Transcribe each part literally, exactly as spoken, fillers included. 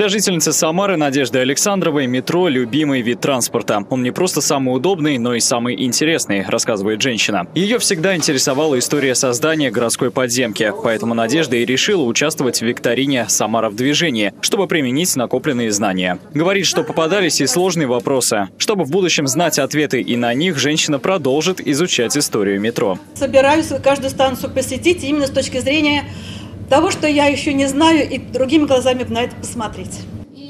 Для жительницы Самары Надежды Александровой метро – любимый вид транспорта. Он не просто самый удобный, но и самый интересный, рассказывает женщина. Ее всегда интересовала история создания городской подземки, поэтому Надежда и решила участвовать в викторине «Самара в движении», чтобы применить накопленные знания. Говорит, что попадались и сложные вопросы. Чтобы в будущем знать ответы и на них, женщина продолжит изучать историю метро. Собираюсь каждую станцию посетить именно с точки зрения того, что я еще не знаю, и другими глазами на это посмотреть.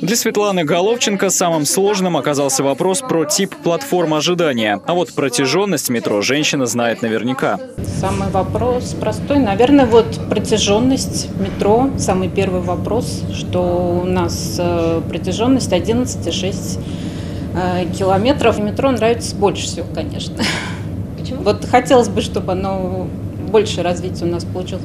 Для Светланы Головченко самым сложным оказался вопрос про тип платформ ожидания. А вот протяженность метро женщина знает наверняка. Самый вопрос простой, наверное, вот протяженность метро. Самый первый вопрос, что у нас протяженность одиннадцать и шесть километров. Метро нравится больше всего, конечно. Почему? Вот хотелось бы, чтобы оно больше развития у нас получилось.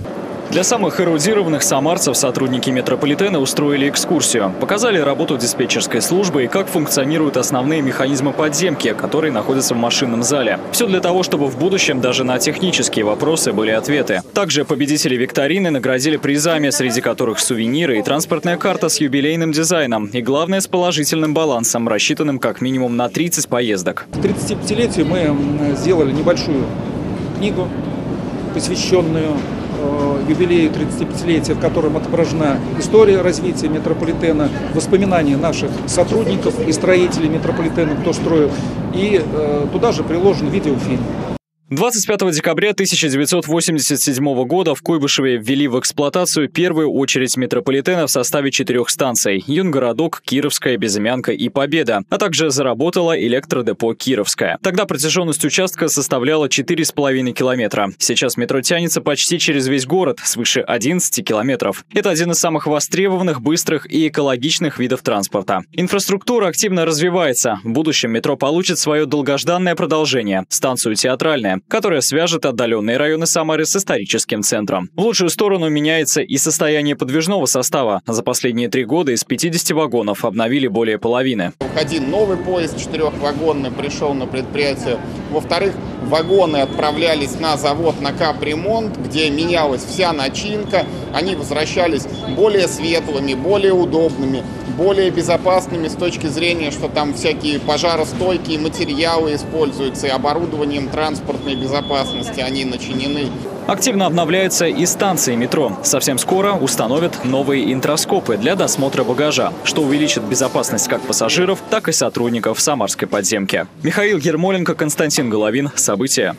Для самых эрудированных самарцев сотрудники метрополитена устроили экскурсию. Показали работу диспетчерской службы и как функционируют основные механизмы подземки, которые находятся в машинном зале. Все для того, чтобы в будущем даже на технические вопросы были ответы. Также победители викторины наградили призами, среди которых сувениры и транспортная карта с юбилейным дизайном. И главное, с положительным балансом, рассчитанным как минимум на тридцать поездок. К тридцатипятилетию мы сделали небольшую книгу, посвященную юбилею тридцатипятилетия, в котором отображена история развития метрополитена, воспоминания наших сотрудников и строителей метрополитена, кто строил, и э, туда же приложен видеофильм. двадцать пятого декабря тысяча девятьсот восемьдесят седьмого года в Куйбышеве ввели в эксплуатацию первую очередь метрополитена в составе четырех станций – Юнгородок, Кировская, Безымянка и Победа, а также заработало электродепо Кировская. Тогда протяженность участка составляла четыре с половиной километра. Сейчас метро тянется почти через весь город, свыше одиннадцати километров. Это один из самых востребованных, быстрых и экологичных видов транспорта. Инфраструктура активно развивается. В будущем метро получит свое долгожданное продолжение – станцию Театральная, которая свяжет отдаленные районы Самары с историческим центром. В лучшую сторону меняется и состояние подвижного состава. За последние три года из пятидесяти вагонов обновили более половины. Один новый поезд четырехвагонный пришел на предприятие. Во-вторых, вагоны отправлялись на завод на капремонт, где менялась вся начинка. Они возвращались более светлыми, более удобными, более безопасными с точки зрения, что там всякие пожаростойкие материалы используются и оборудованием транспортной безопасности они начинены. Активно обновляются и станции метро. Совсем скоро установят новые интроскопы для досмотра багажа, что увеличит безопасность как пассажиров, так и сотрудников самарской подземки. Михаил Ермоленко, Константин Головин. События.